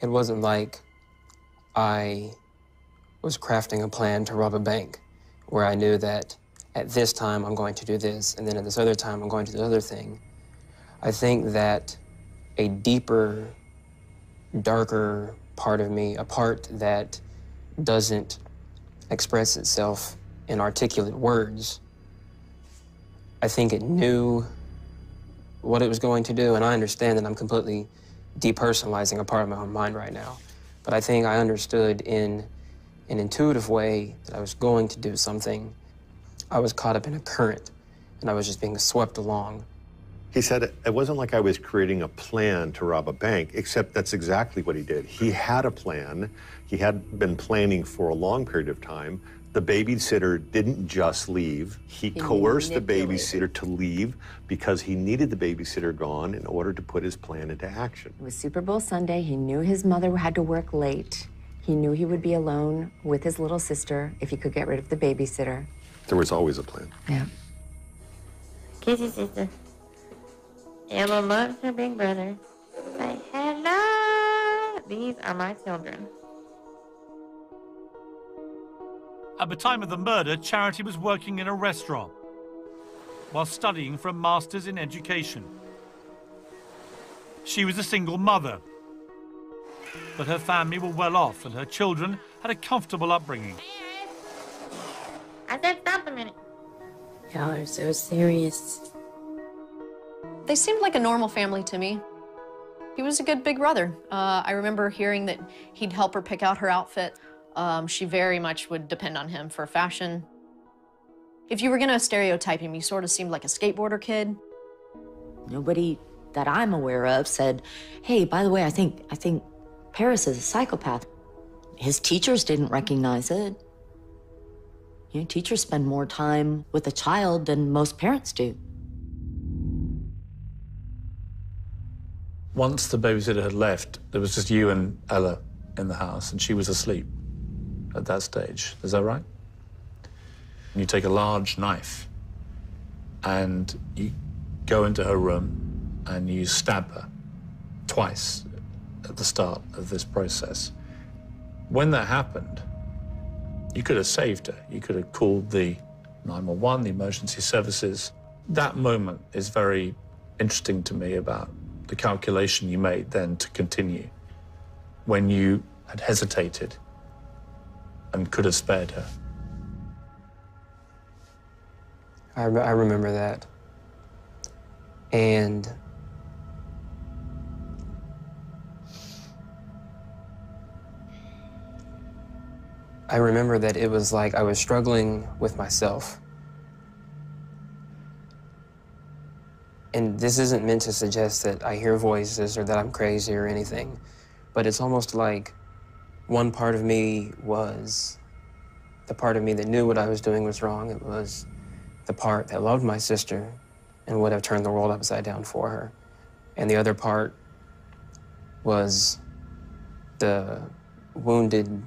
It wasn't like I was crafting a plan to rob a bank where I knew that at this time I'm going to do this, and then at this other time I'm going to do the other thing. I think that a deeper, darker part of me, a part that doesn't express itself in articulate words, I think it knew what it was going to do, and I understand that I'm completely depersonalizing a part of my own mind right now. But I think I understood in an intuitive way that I was going to do something. I was caught up in a current, and I was just being swept along. He said, it wasn't like I was creating a plan to rob a bank, except that's exactly what he did. He had a plan. He had been planning for a long period of time. The babysitter didn't just leave. He coerced the babysitter to leave because he needed the babysitter gone in order to put his plan into action. It was Super Bowl Sunday. He knew his mother had to work late. He knew he would be alone with his little sister if he could get rid of the babysitter. There was always a plan. Yeah. Kiss your sister. I'm a monster, big brother. Say hello. These are my children. At the time of the murder, Charity was working in a restaurant while studying for a master's in education. She was a single mother, but her family were well off and her children had a comfortable upbringing. I said stop a minute. Y'all are so serious. They seemed like a normal family to me. He was a good big brother. I remember hearing that he'd help her pick out her outfit. She very much would depend on him for fashion. If you were gonna stereotype him, you sort of seemed like a skateboarder kid. Nobody that I'm aware of said, hey, by the way, I think Paris is a psychopath. His teachers didn't recognize it. You know, teachers spend more time with a child than most parents do. Once the babysitter had left, there was just you and Ella in the house, and she was asleep at that stage. Is that right? And you take a large knife, and you go into her room, and you stab her twice at the start of this process. When that happened, you could have saved her. You could have called the 911, the emergency services. That moment is very interesting to me about the calculation you made then to continue when you had hesitated and could have spared her. I remember that. And I remember that it was like I was struggling with myself. And this isn't meant to suggest that I hear voices or that I'm crazy or anything, but it's almost like one part of me was the part of me that knew what I was doing was wrong. It was the part that loved my sister and would have turned the world upside down for her. And the other part was the wounded,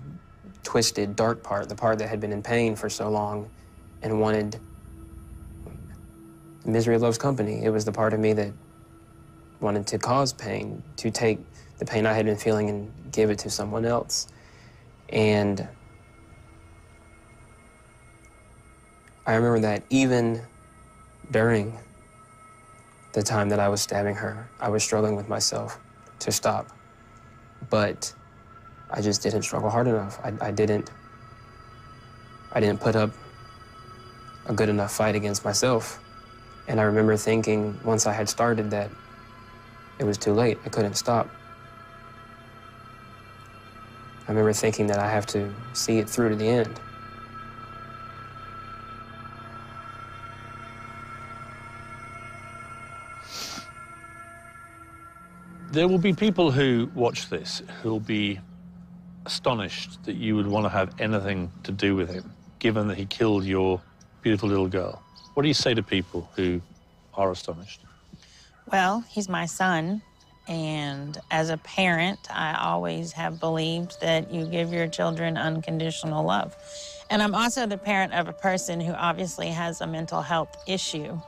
twisted, dark part, the part that had been in pain for so long and wanted. Misery loves company. It was the part of me that wanted to cause pain, to take the pain I had been feeling and give it to someone else. And I remember that even during the time that I was stabbing her, I was struggling with myself to stop. But I just didn't struggle hard enough. I didn't put up a good enough fight against myself. And I remember thinking, once I had started, that it was too late. I couldn't stop. I remember thinking that I have to see it through to the end. There will be people who watch this who'll be astonished that you would want to have anything to do with him, given that he killed your beautiful little girl. What do you say to people who are astonished? Well, he's my son, and as a parent, I always have believed that you give your children unconditional love. And I'm also the parent of a person who obviously has a mental health issue.